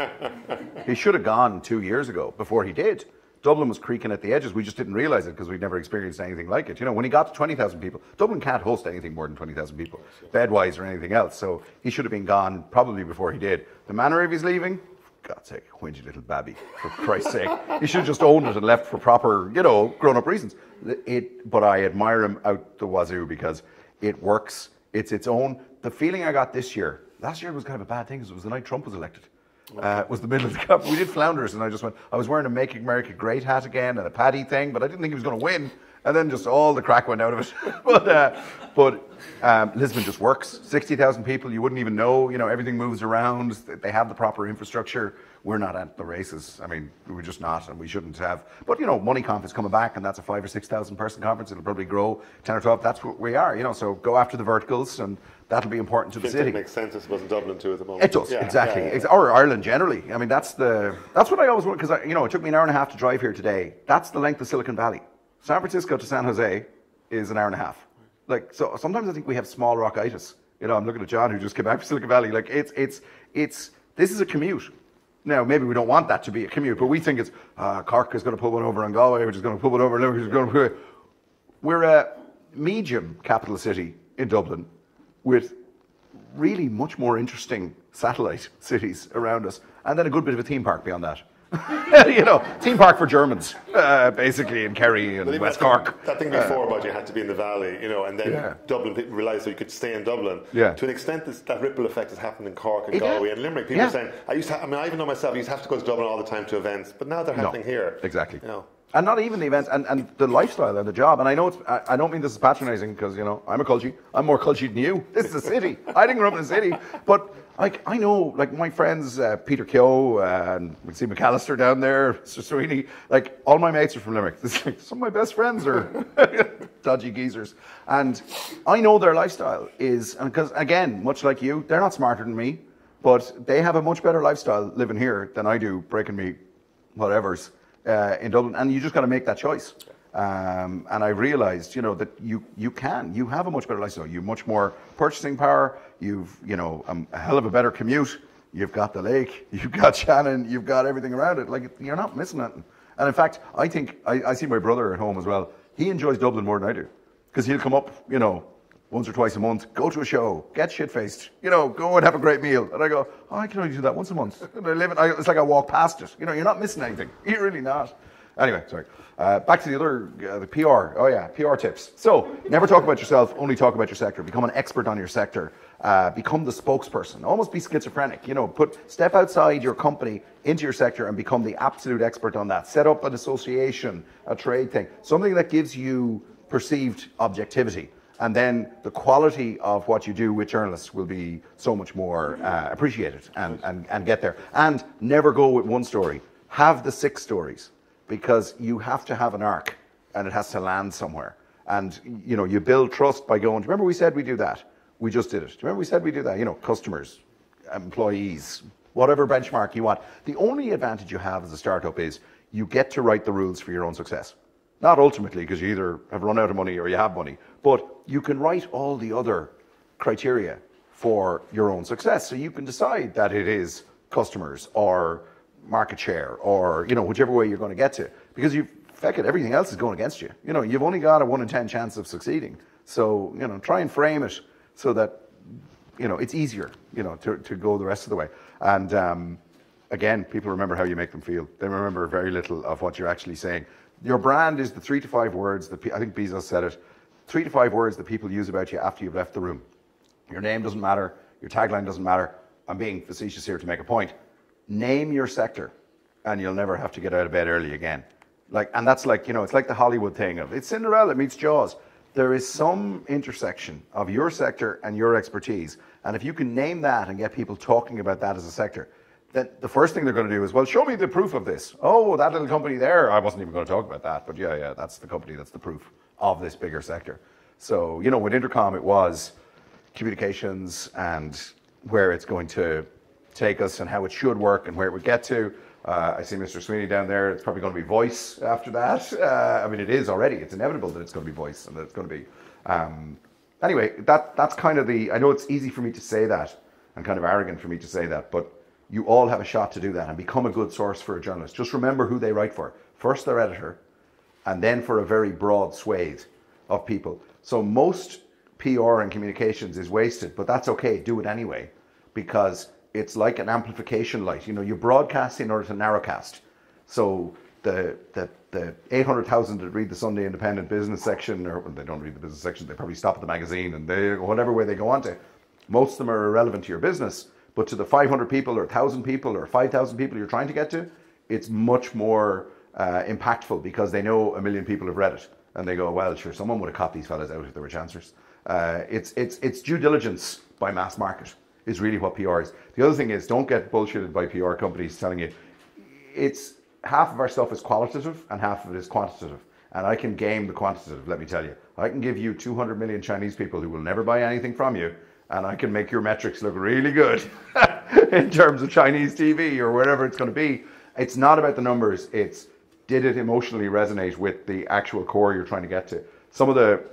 He should have gone 2 years ago before he did. Dublin was creaking at the edges. We just didn't realize it because we'd never experienced anything like it. When he got to 20,000 people, Dublin can't host anything more than 20,000 people, bedwise or anything else. So he should have been gone probably before he did. The manner of his leaving, for God's sake, whingy little babby, for Christ's sake. He should have just owned it and left for proper, grown-up reasons. But I admire him out the wazoo because it works. It's its own. The feeling I got this year, last year was kind of a bad thing because it was the night Trump was elected. It was the middle of the cup. We did Flounders, and I was wearing a Make America Great hat again and a Paddy thing, but I didn't think he was going to win. And then just all the crack went out of it. but Lisbon just works. 60,000 people, you wouldn't even know. Everything moves around. They have the proper infrastructure. We're not at the races. We're just not, and we shouldn't have. But, MoneyConf is coming back, and that's a 5,000 or 6,000 person conference. It'll probably grow 10 or 12. That's what we are, So go after the verticals, and that'll be important to the city. It makes sense, I suppose, in Dublin, too, at the moment. It does, exactly. Yeah. Or Ireland, generally. That's what I always want, because, it took me an hour and a half to drive here today. That's the length of Silicon Valley. San Francisco to San Jose is an hour and a half. So sometimes I think we have small rockitis. I'm looking at John, who just came back from Silicon Valley. This is a commute. Now, maybe we don't want that to be a commute, but we think it's Cork is going to pull one over on Galway, which is going to pull one over, Limerick is going to pull it. We're a medium capital city in Dublin with really much more interesting satellite cities around us, and then a good bit of a theme park beyond that. Theme park for Germans, basically, in Kerry and West Cork. That thing before about you had to be in the valley, and then Dublin realised that you could stay in Dublin. Yeah. To an extent, that ripple effect has happened in Cork and Galway and Limerick. People are saying, I even know myself, I used to have to go to Dublin all the time to events, but now they're happening here. Exactly. And not even the events, and the lifestyle and the job. And I know I don't mean this is patronising, because, I'm a culture. I'm more culture than you. This is a city. I didn't grow up in a city. But, I know, my friends, Peter Keogh, and we see McAllister down there, Mr. Sweeney, all my mates are from Limerick. Some of my best friends are dodgy geezers. And I know their lifestyle is, because, again, much like you, they're not smarter than me, but they have a much better lifestyle living here than I do, breaking me whatevers. In Dublin, and you just got to make that choice. And I realised, that you have a much better lifestyle. You've much more purchasing power. You've, a hell of a better commute. You've got the lake. You've got Shannon. You've got everything around it. You're not missing it. And in fact, I think I see my brother at home as well. He enjoys Dublin more than I do, because he'll come up, once or twice a month, go to a show, get shit-faced, go and have a great meal. And I go, I can only do that once a month. And I live it. It's like I walk past it. You're not missing anything. You're really not. Anyway, sorry. Back to the other, the PR. Oh yeah, PR tips. So never talk about yourself, only talk about your sector. Become an expert on your sector. Become the spokesperson. Almost be schizophrenic. You know, step outside your company into your sector and become the absolute expert on that. Set up an association, a trade thing, something that gives you perceived objectivity. And then the quality of what you do with journalists will be so much more appreciated and get there. And never go with one story. Have the 6 stories, because you have to have an arc and it has to land somewhere. And, you know, you build trust by going, do you remember we said we do that? We just did it. Do you remember we said we do that? You know, customers, employees, whatever benchmark you want. The only advantage you have as a startup is you get to write the rules for your own success. Not ultimately, because you either have run out of money or you have money, but you can write all the other criteria for your own success. So you can decide that it is customers or market share or, you know, whichever way you're going to get to, because you've, feck it, everything else is going against you. You know, you've only got a 1 in 10 chance of succeeding. So, you know, try and frame it so that, you know, it's easier, you know, to go the rest of the way. And again, people remember how you make them feel. They remember very little of what you're actually saying. Your brand is the 3 to 5 words that I think Bezos said it. 3 to 5 words that people use about you after you've left the room. Your name doesn't matter. Your tagline doesn't matter. I'm being facetious here to make a point. Name your sector, and you'll never have to get out of bed early again. Like, and that's like, you know, it's like the Hollywood thing of it's Cinderella meets Jaws. There is some intersection of your sector and your expertise, and if you can name that and get people talking about that as a sector, then the first thing they're going to do is, well, show me the proof of this. Oh, that little company there. I wasn't even going to talk about that, but yeah, that's the company that's the proof of this bigger sector. So, you know, with Intercom, it was communications and where it's going to take us and how it should work and where it would get to. I see Mr. Sweeney down there. It's probably going to be voice after that. I mean, it is already. It's inevitable that it's going to be voice and that it's going to be. Anyway, that's kind of the, I know it's easy for me to say that and kind of arrogant for me to say that, but you all have a shot to do that and become a good source for a journalist. Just remember who they write for. First, their editor, and then for a very broad swathe of people. So most PR and communications is wasted, but that's okay, do it anyway, because it's like an amplification light. You know, you broadcast in order to narrowcast. So the 800,000 that read the Sunday Independent business section, or they don't read the business section, they probably stop at the magazine and they, whatever way they go on to, most of them are irrelevant to your business, but to the 500 people or 1,000 people or 5,000 people you're trying to get to, it's much more impactful, because they know 1 million people have read it and they go, well, sure, someone would have caught these fellas out if there were chancers. It's due diligence by mass market is really what PR is. The other thing is, don't get bullshitted by PR companies telling you it's half of our stuff is qualitative and half of it is quantitative. And I can game the quantitative, let me tell you. I can give you 200 million Chinese people who will never buy anything from you, and I can make your metrics look really good in terms of Chinese TV or wherever it's going to be. It's not about the numbers. It's, did it emotionally resonate with the actual core you're trying to get to? Some of the,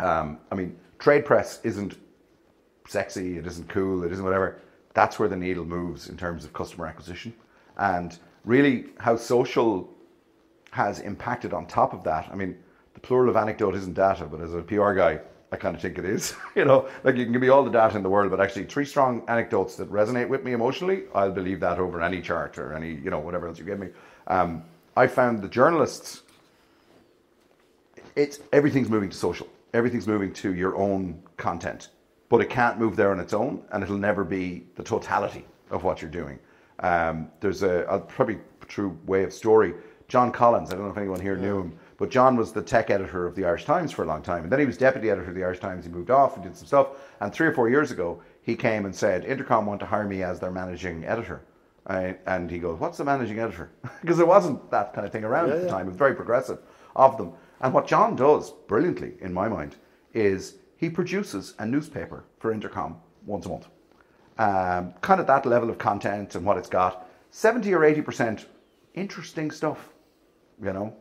I mean, trade press isn't sexy, it isn't cool, it isn't whatever. That's where the needle moves in terms of customer acquisition. And really how social has impacted on top of that. I mean, the plural of anecdote isn't data, but as a PR guy, I kind of think it is. You know, like you can give me all the data in the world, but actually 3 strong anecdotes that resonate with me emotionally, I'll believe that over any chart or any, you know, whatever else you give me. I found the journalists, everything's moving to social. Everything's moving to your own content, but it can't move there on its own, and it'll never be the totality of what you're doing. There's a probably true way of story. John Collins, I don't know if anyone here knew him, but John was the tech editor of the Irish Times for a long time, and then he was deputy editor of the Irish Times. He moved off and did some stuff, and 3 or 4 years ago, he came and said, Intercom want to hire me as their managing editor. And he goes, what's the managing editor? Because there wasn't that kind of thing around at the time. It was very progressive of them. And what John does brilliantly, in my mind, is he produces a newspaper for Intercom once a month. Kind of that level of content and what it's got. 70 or 80% interesting stuff, you know.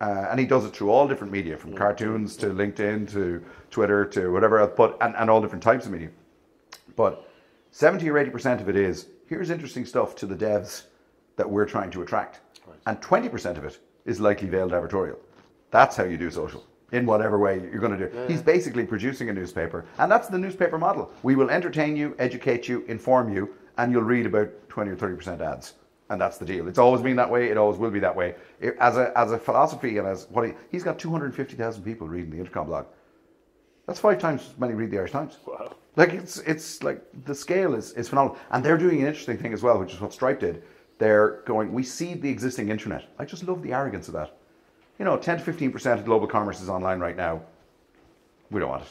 And he does it through all different media, from cartoons to LinkedIn to Twitter to whatever else, but, and all different types of media. But 70 or 80% of it is, here's interesting stuff to the devs that we're trying to attract. Right. And 20% of it is likely veiled advertorial. That's how you do social, in whatever way you're going to do. Yeah. He's basically producing a newspaper, and that's the newspaper model. We will entertain you, educate you, inform you, and you'll read about 20 or 30% ads. And that's the deal. It's always been that way. It always will be that way. It, as a philosophy and as what he's got 250,000 people reading the Intercom blog. That's 5 times as many read the Irish Times. Wow. Like it's like the scale is phenomenal. And they're doing an interesting thing as well, which is what Stripe did. They're going, we seed the existing internet. I just love the arrogance of that. You know, 10 to 15% of global commerce is online right now. We don't want it.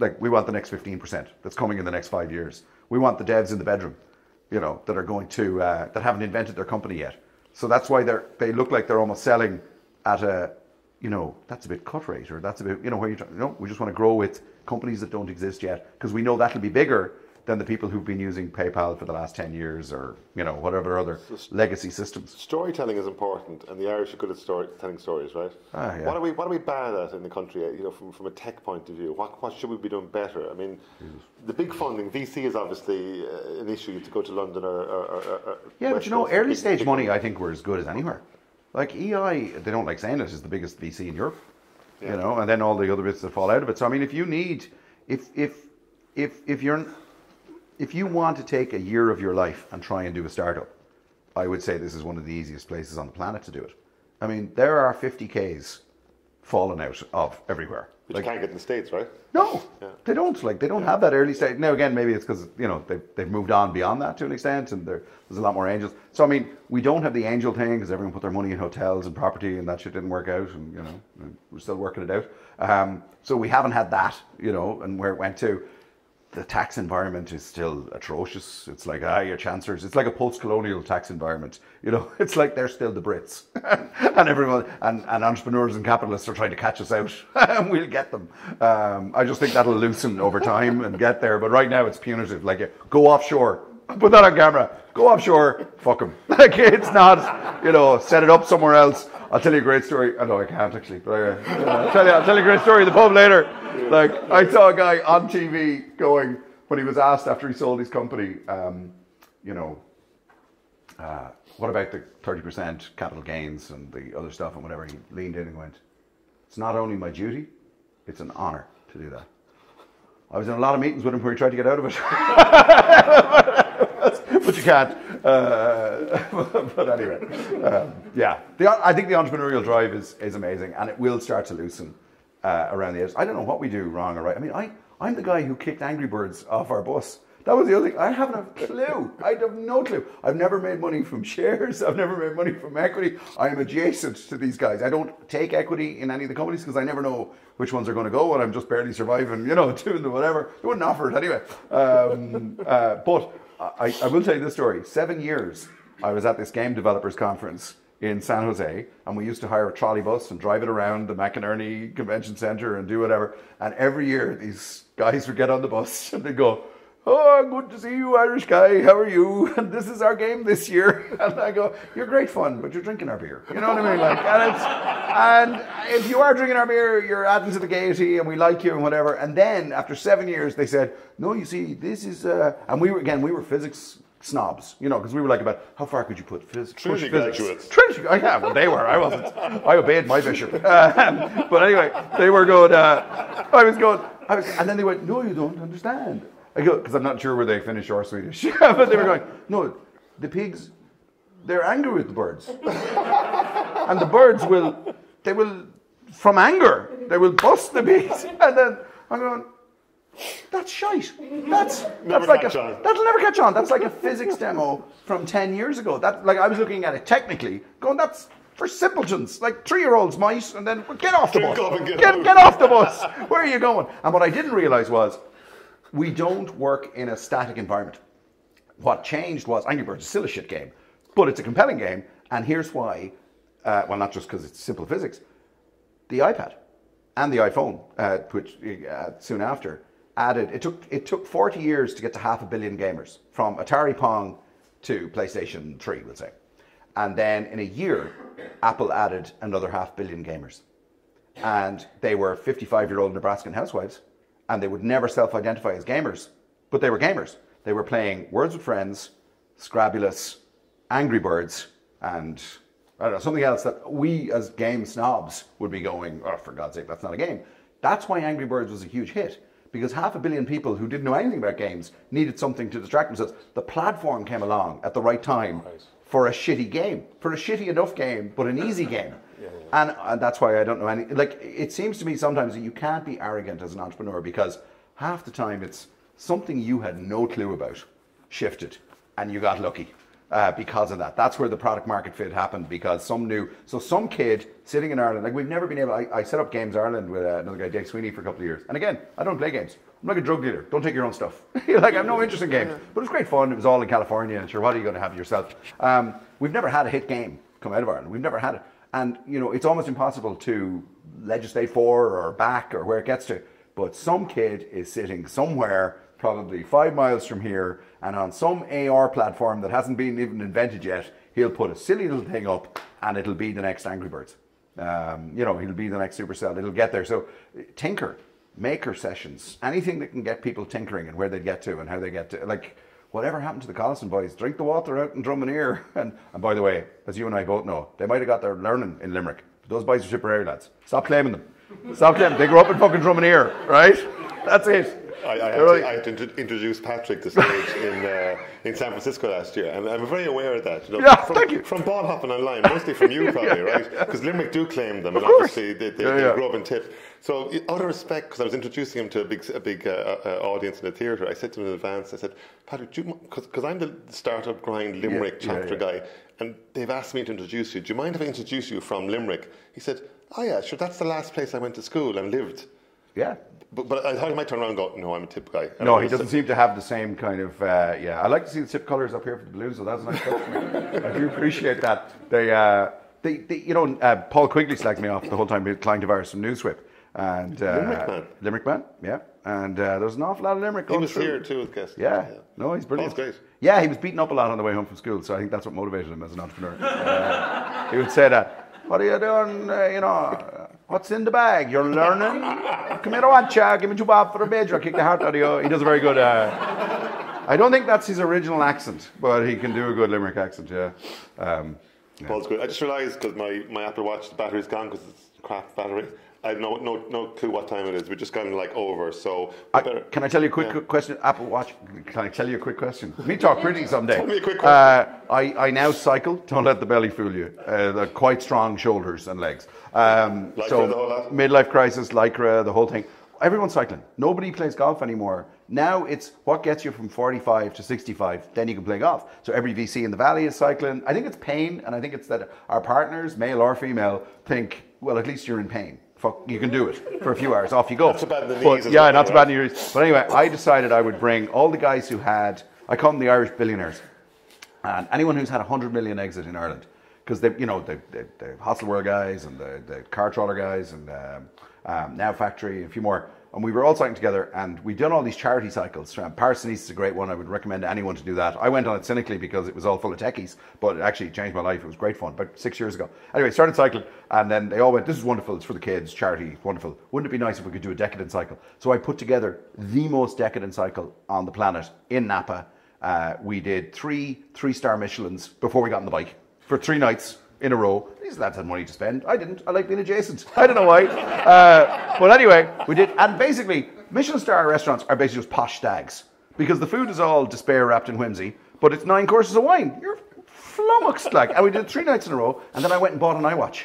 Like, we want the next 15% that's coming in the next 5 years. We want the devs in the bedroom, you know, that are going to, that haven't invented their company yet. So that's why they look like they're almost selling at a, you know, that's a bit cut rate, or that's a bit, you know, where you're talking, no, we just want to grow with companies that don't exist yet, because we know that'll be bigger than the people who've been using PayPal for the last 10 years or, you know, whatever other legacy systems. Storytelling is important, and the Irish are good at telling stories, right? Ah, yeah. What are we bad at in the country, you know, from a tech point of view? What should we be doing better? I mean, the big funding, VC is obviously an issue to go to London or yeah, West, but you know, early stage money, I think we're as good as anywhere. Like EI, they don't like saying this, is the biggest VC in Europe, yeah. You know, and then all the other bits that fall out of it. So, I mean, if you need, if you're... If you want to take a year of your life and try and do a startup, I would say this is one of the easiest places on the planet to do it. I mean, there are 50Ks falling out of everywhere. But like, you can't get in the States, right? No, yeah. They don't. Like, they don't have that early stage. Now, again, maybe it's because, you know, they've moved on beyond that to an extent, and there's a lot more angels. So, I mean, we don't have the angel thing because everyone put their money in hotels and property, and that shit didn't work out, and, you know, we're still working it out. So we haven't had that, you know, and where it went to. The tax environment is still atrocious. It's like, your chancers. It's like a post-colonial tax environment. You know, it's like they're still the Brits. And everyone, and entrepreneurs and capitalists are trying to catch us out. And we'll get them. I just think that'll loosen over time and get there. But right now it's punitive. Like, go offshore. Put that on camera. Go offshore. Fuck them. Like, it's not, you know, set it up somewhere else. I'll tell you a great story. I know I can't actually, but I'll tell you a great story in the pub later. Like, I saw a guy on TV going, when he was asked after he sold his company, you know, what about the 30% capital gains and the other stuff and whatever, he leaned in and went, it's not only my duty, it's an honor to do that. I was in a lot of meetings with him where he tried to get out of it. But you can't. But anyway, yeah. I think the entrepreneurial drive is amazing, and it will start to loosen around the edges. I don't know what we do wrong or right. I mean, I'm the guy who kicked Angry Birds off our bus. That was the other thing. I haven't a clue. I have no clue. I've never made money from shares. I've never made money from equity. I am adjacent to these guys. I don't take equity in any of the companies because I never know which ones are going to go, and I'm just barely surviving, you know, doing the whatever. They wouldn't offer it anyway. But... I will tell you this story. 7 years I was at this game developers conference in San Jose, and we used to hire a trolley bus and drive it around the McInerney Convention Center and do whatever. And every year these guys would get on the bus and they'd go, oh, good to see you, Irish guy. How are you? And this is our game this year. And I go, you're great fun, but you're drinking our beer. You know what I mean? Like, and if you are drinking our beer, you're adding to the gaiety, and we like you and whatever. And then after 7 years, they said, no, you see, this is, and we were physics snobs, you know, because we were like about how far could you put physics? Trinity graduates. Trinity, yeah, well, they were. I wasn't. I obeyed my bishop. But anyway, they were going. And then they went, no, you don't understand. I go, because I'm not sure where they Finnish or Swedish. But they were going, no, the pigs, they're angry with the birds. And the birds will, from anger, they will bust the pigs. And then I'm going, that's shite. That's like a, that'll never catch on. That's like a physics demo from 10 years ago. That, like, I was looking at it technically, going, that's... for simpletons, like 3-year-olds mice, and then get off the bus. Get off the bus. Where are you going? And what I didn't realize was, we don't work in a static environment. What changed was, Angry Birds is still a shit game, but it's a compelling game, and here's why, well, not just because it's simple physics, the iPad and the iPhone, which soon after, added, it took 40 years to get to 500 million gamers, from Atari Pong to PlayStation 3, we'll say. And then in a year, Apple added another 500 million gamers. And they were 55-year-old Nebraskan housewives, and they would never self-identify as gamers, but they were gamers. They were playing Words with Friends, Scrabbulous, Angry Birds, and I don't know, something else that we as game snobs would be going, oh, for God's sake, that's not a game. That's why Angry Birds was a huge hit, because 500 million people who didn't know anything about games needed something to distract themselves. The platform came along at the right time. Nice. for a shitty game, for a shitty enough game, but an easy game. And that's why I don't know any, like, it seems to me sometimes that you can't be arrogant as an entrepreneur, because half the time it's something you had no clue about shifted and you got lucky because of that. That's where the product market fit happened, because some new, so some kid sitting in Ireland, like we've never been able, I set up Games Ireland with another guy, Dave Sweeney, for a couple of years. And again, I don't play games. I'm like a drug dealer. Don't take your own stuff. Like, I have no interest in games. But it was great fun. It was all in California. And sure, what are you going to have yourself? We've never had a hit game come out of Ireland. We've never had it. And, you know, it's almost impossible to legislate for or back or where it gets to. But some kid is sitting somewhere, probably 5 miles from here, and on some AR platform that hasn't been even invented yet, he'll put a silly little thing up and it'll be the next Angry Birds. You know, he'll be the next Supercell. It'll get there. So tinker. Maker sessions, anything that can get people tinkering and where they get to and how they get to, like, whatever happened to the Collison boys? Drink the water out in Drumineer. And by the way, as you and I both know, they might have got their learning in Limerick, but those boys are Tipperary lads. Stop claiming them. Stop claiming them. They grew up in fucking Drumineer, right? That's it. I had to introduce Patrick to stage in San Francisco last year, and I'm very aware of that. You know, from ball hopping online, mostly from you, probably, right? Because Limerick do claim them, and obviously they grow up in Tipp. So, out of respect, because I was introducing him to a big audience in the theatre, I said to him in advance, I said, Patrick, because I'm the Startup Grind Limerick chapter guy, and they've asked me to introduce you. Do you mind if I introduce you from Limerick? He said, oh yeah, sure, that's the last place I went to school and lived. Yeah. But I thought he might turn around and go, no, I'm a Tip guy. No, he doesn't seem to have the same kind of, yeah. I like to see the Tip colours up here for the Blues, so that's a nice question. I do appreciate that. They, Paul Quigley slagged me off the whole time, climbed a virus from Newswhip. And, Limerick man, yeah. And there's an awful lot of Limerick going through. He was here too with guests. Yeah. No, he's brilliant. Paul's great. Yeah, he was beaten up a lot on the way home from school, so I think that's what motivated him as an entrepreneur. He would say that, what are you doing, you know... What's in the bag? You're learning? Come here, watch out. Give me $2 for a major. I'll kick the heart out of you. He does a very good... I don't think that's his original accent, but he can do a good Limerick accent, yeah. Paul's good. I just realised, because my Apple Watch, the battery's gone because it's crap battery. I have no clue what time it is. We're just kind of like over, so... can I tell you a quick question? Apple Watch, can I tell you a quick question? Me talk pretty someday. Tell me a quick question. I now cycle. Don't let the belly fool you. They're quite strong shoulders and legs. So the whole lot? Midlife crisis, Lycra, the whole thing. Everyone's cycling. Nobody plays golf anymore. Now it's what gets you from 45 to 65, then you can play golf. So every VC in the Valley is cycling. I think it's pain, and I think it's that our partners, male or female, think, well, at least you're in pain. You can do it for a few hours. Off you go. Not so bad in the knees. Yeah, not so bad in your knees. But anyway, I decided I would bring all the guys who had, I call them the Irish billionaires, and anyone who's had 100 million exit in Ireland, because the Hostelworld guys and the car trawler guys and Now Factory and a few more, and we were all cycling together, and we've done all these charity cycles. Parsonese is a great one. I would recommend to anyone to do that. I went on it cynically because it was all full of techies, but it actually changed my life. It was great fun, about 6 years ago. Anyway, started cycling, and then they all went, this is wonderful, it's for the kids, charity, wonderful. Wouldn't it be nice if we could do a decadent cycle? So I put together the most decadent cycle on the planet in Napa. We did three-star Michelins before we got on the bike for 3 nights. In a row. These lads had money to spend. I didn't. I like being adjacent. I don't know why. But anyway, we did. And basically, Michelin star restaurants are basically just posh stags, because the food is all despair wrapped in whimsy, but it's 9 courses of wine. You're flummoxed, like. And we did 3 nights in a row, and then I went and bought an iWatch.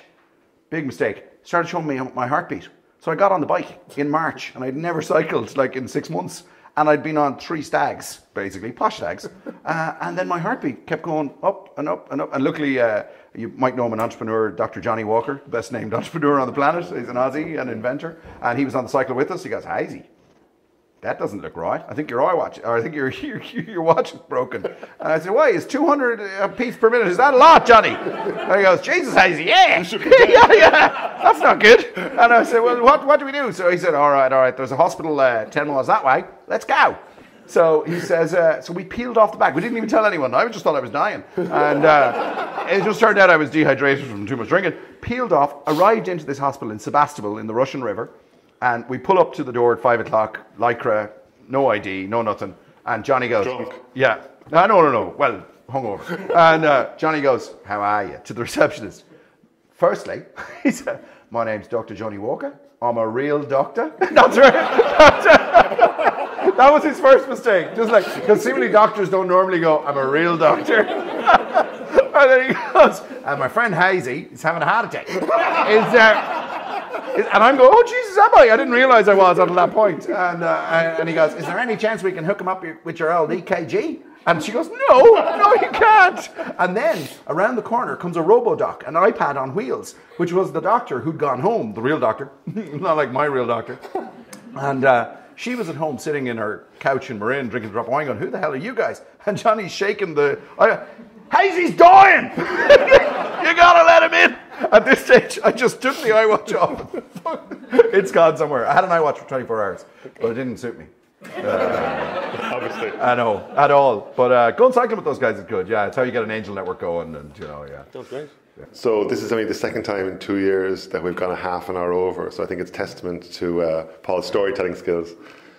Big mistake. Started showing me my heartbeat. So I got on the bike in March, and I'd never cycled, like, in 6 months. And I'd been on 3 stags, basically, posh stags. And then my heartbeat kept going up and up and up. And luckily, you might know him, an entrepreneur, Dr. Johnny Walker, the best named entrepreneur on the planet. He's an Aussie, an inventor. And he was on the cycle with us. He goes, Heisey, that doesn't look right. I think your iWatch, or I think your watch is broken. And I said, why, is 200 beats per minute? Is that a lot, Johnny? And he goes, Jesus, Heisey, yeah. yeah, that's not good. And I said, well, what do we do? So he said, all right, there's a hospital 10 miles that way. Let's go. So he says, so we peeled off the back. We didn't even tell anyone. I just thought I was dying. And it just turned out I was dehydrated from too much drinking. Peeled off, arrived into this hospital in Sebastopol in the Russian River. And we pull up to the door at 5 o'clock, Lycra, no ID, no nothing. And Johnny goes, drunk. Yeah. No. Well, hungover. And Johnny goes, how are you? To the receptionist. Firstly, he said, my name's Dr. Johnny Walker. I'm a real doctor. That's right. That was his first mistake. Just like, because seemingly doctors don't normally go, I'm a real doctor. And then he goes, and my friend Hazy is having a heart attack. And I'm going, oh, Jesus, am I? I didn't realise I was until that point. And he goes, is there any chance we can hook him up with your old EKG? And she goes, no, no, you can't. And then around the corner comes a RoboDoc, an iPad on wheels, which was the doctor who'd gone home, the real doctor, not like my real doctor. And she was at home sitting in her couch in Marin drinking a drop of wine going, who the hell are you guys? And Johnny's shaking the, Hazy's dying! You gotta let him in! At this stage, I just took the iWatch off. It's gone somewhere. I had an iWatch for 24 hours, but it didn't suit me. Obviously. I know, at all. But going cycling with those guys is good. Yeah, it's how you get an angel network going, and you know, yeah. That's great. Yeah. So this is only the second time in 2 years that we've gone a half an hour over. So I think it's testament to Paul's storytelling skills.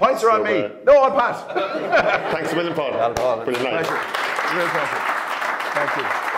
Points are on me. No, on Pat. Thanks a million, Paul. Brilliant night. Thank you.